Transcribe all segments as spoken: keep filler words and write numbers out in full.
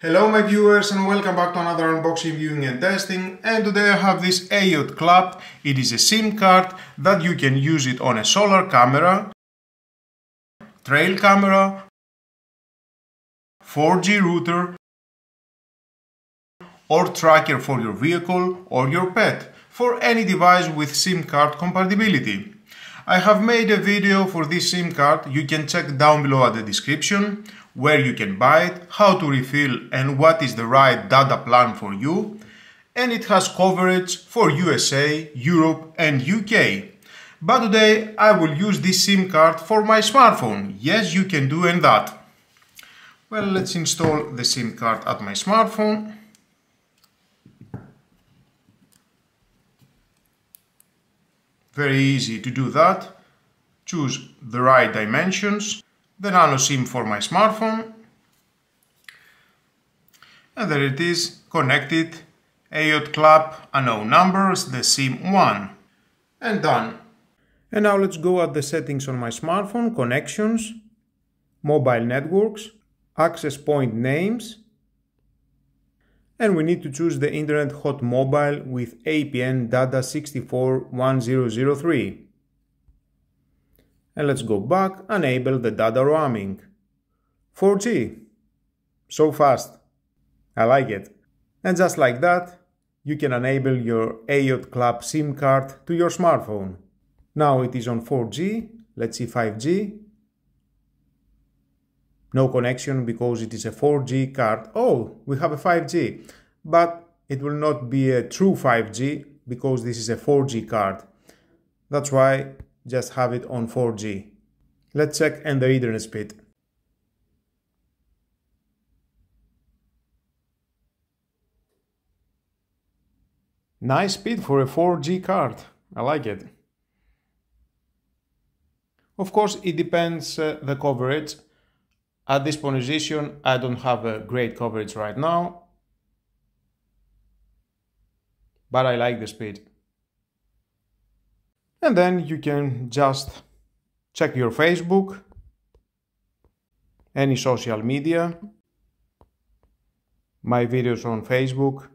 Hello my viewers and welcome back to another unboxing, viewing and testing, and today I have this EIOTCLUB. It is a SIM card that you can use it on a solar camera, trail camera, four G router or tracker for your vehicle or your pet, for any device with SIM card compatibility. I have made a video for this SIM card, you can check down below at the description where you can buy it, how to refill and what is the right data plan for you, and it has coverage for U S A, Europe and U K. But today I will use this SIM card for my smartphone. Yes, you can do and that. Well, let's install the SIM card at my smartphone. Very easy to do that. Choose the right dimensions, the nano SIM for my smartphone, and there it is, connected, EIOTCLUB, unknown numbers, the SIM one, and done. And now let's go at the settings on my smartphone, connections, mobile networks, access point names, and we need to choose the Internet Hot Mobile with A P N DATA six four one zero zero three. And let's go back, enable the data roaming. four G. So fast. I like it. And just like that, you can enable your EIOTCLUB SIM card to your smartphone. Now it is on four G. Let's see five G. No connection because it is a four G card. Oh, we have a five G, but it will not be a true five G because this is a four G card. That's why just have it on four G. Let's check and the internet speed. Nice speed for a four G card. I like it. Of course, it depends uh, the coverage. At this position, I don't have a great coverage right now, but I like the speed. And then you can just check your Facebook, any social media, my videos on Facebook,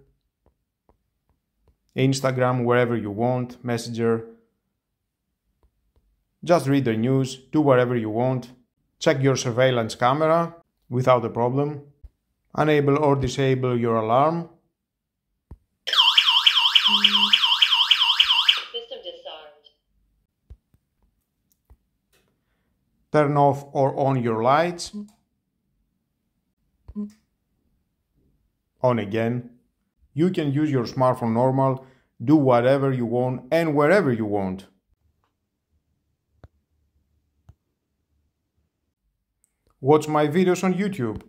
Instagram, wherever you want, Messenger. Just read the news, do whatever you want. Check your surveillance camera without a problem. Enable or disable your alarm. System disarmed. Turn off or on your lights. On again. You can use your smartphone normal, do whatever you want and wherever you want. Watch my videos on YouTube.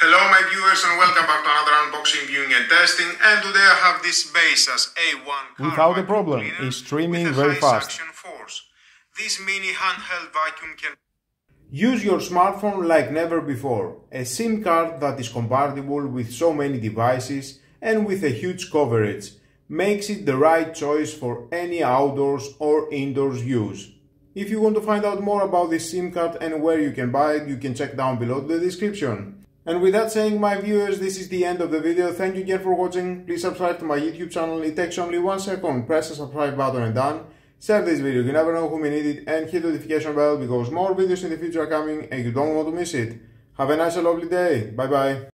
Hello my viewers and welcome back to another unboxing, viewing and testing, and today I have this Basis A one without a problem, is streaming very fast. Force. This mini handheld vacuum can use your smartphone like never before. A SIM card that is compatible with so many devices and with a huge coverage makes it the right choice for any outdoors or indoors use. If you want to find out more about this SIM card and where you can buy it, you can check down below the description. And with that saying, my viewers, this is the end of the video. Thank you again for watching. Please subscribe to my YouTube channel. It takes only one second. Press the subscribe button and done. Share this video. You never know who may need it. And hit the notification bell because more videos in the future are coming and you don't want to miss it. Have a nice and lovely day. Bye bye.